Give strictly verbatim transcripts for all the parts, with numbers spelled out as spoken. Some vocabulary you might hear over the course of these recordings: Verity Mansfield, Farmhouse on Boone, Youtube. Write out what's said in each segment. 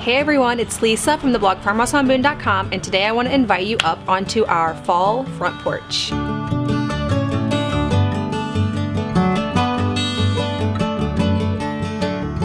Hey everyone, it's Lisa from the blog farmhouse on boone dot com, and today I want to invite you up onto our fall front porch.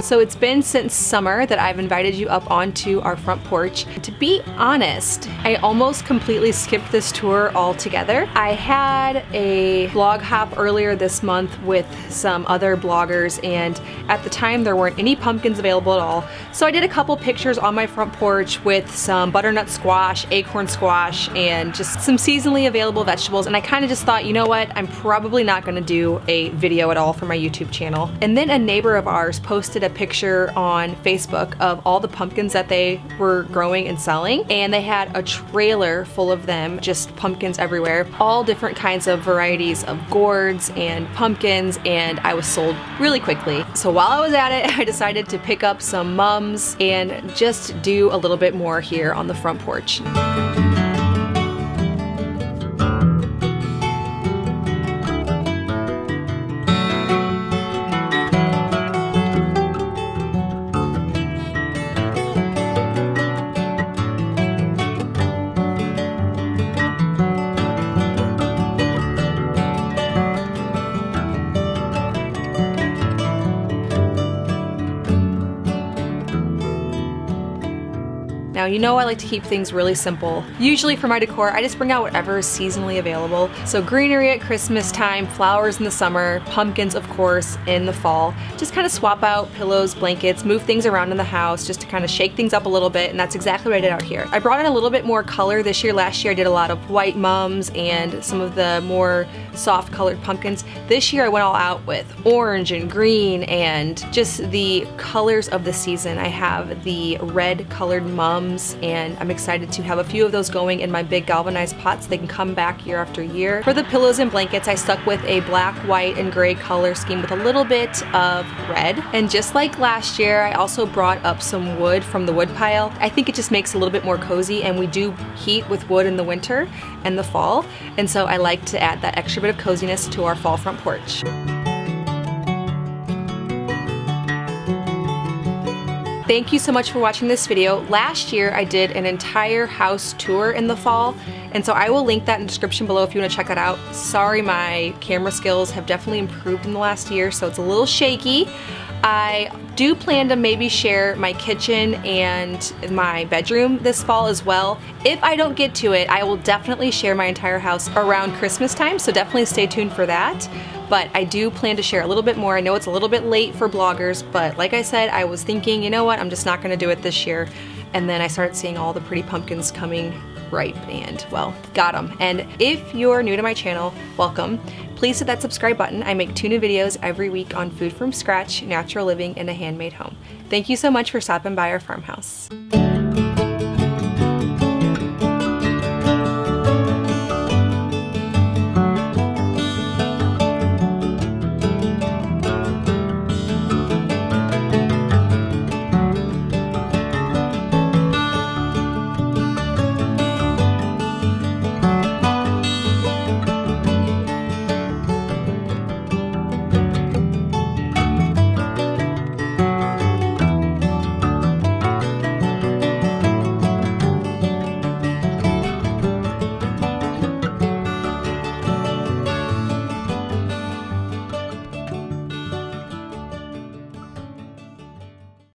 So it's been since summer that I've invited you up onto our front porch. To be honest, I almost completely skipped this tour altogether. I had a blog hop earlier this month with some other bloggers, and at the time there weren't any pumpkins available at all. So I did a couple pictures on my front porch with some butternut squash, acorn squash, and just some seasonally available vegetables, and I kind of just thought, you know what, I'm probably not gonna do a video at all for my YouTube channel. And then a neighbor of ours posted a picture on Facebook of all the pumpkins that they were growing and selling, and they had a trailer full of them, just pumpkins everywhere, all different kinds of varieties of gourds and pumpkins, and I was sold really quickly. So while I was at it, I decided to pick up some mums and just do a little bit more here on the front porch. Now, you know I like to keep things really simple. Usually for my decor, I just bring out whatever is seasonally available. So greenery at Christmas time, flowers in the summer, pumpkins, of course, in the fall. Just kind of swap out pillows, blankets, move things around in the house just to kind of shake things up a little bit, and that's exactly what I did out here. I brought in a little bit more color this year. Last year I did a lot of white mums and some of the more soft colored pumpkins. This year I went all out with orange and green and just the colors of the season. I have the red colored mums, and I'm excited to have a few of those going in my big galvanized pots. They can come back year after year. For the pillows and blankets, I stuck with a black, white, and gray color scheme with a little bit of red. And just like last year, I also brought up some wood from the wood pile. I think it just makes it a little bit more cozy, and we do heat with wood in the winter and the fall, and so I like to add that extra bit of coziness to our fall front porch. Thank you so much for watching this video. Last year I did an entire house tour in the fall, and so I will link that in the description below if you want to check that out. Sorry, my camera skills have definitely improved in the last year, so it's a little shaky. I do plan to maybe share my kitchen and my bedroom this fall as well. If I don't get to it, I will definitely share my entire house around Christmas time, so definitely stay tuned for that. But I do plan to share a little bit more. I know it's a little bit late for bloggers, but like I said, I was thinking, you know what, I'm just not gonna do it this year. And then I started seeing all the pretty pumpkins coming ripe, and well, got them. And if you're new to my channel, welcome. Please hit that subscribe button. I make two new videos every week on food from scratch, natural living, and a handmade home. Thank you so much for stopping by our farmhouse.